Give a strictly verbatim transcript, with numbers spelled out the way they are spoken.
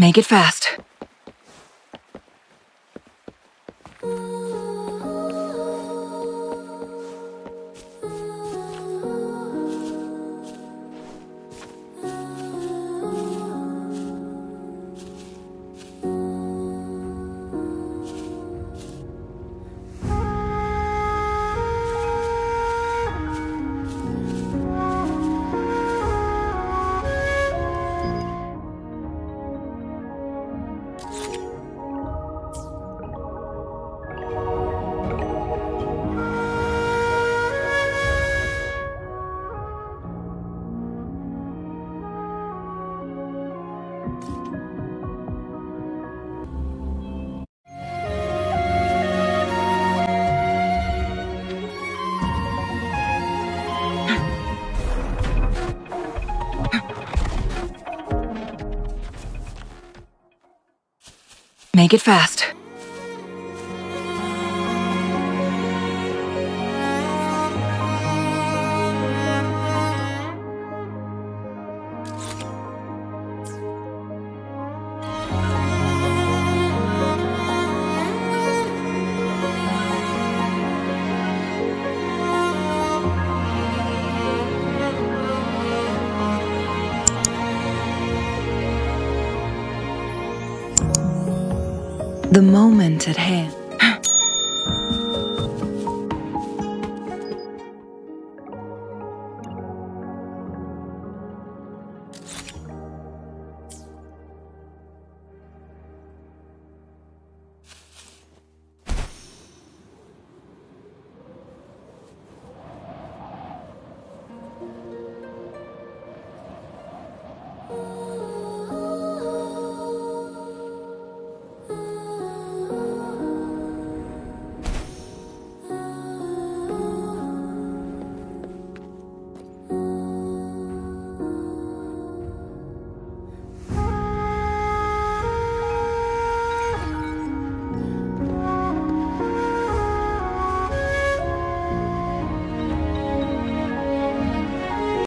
Make it fast. Make it fast. The moment at hand.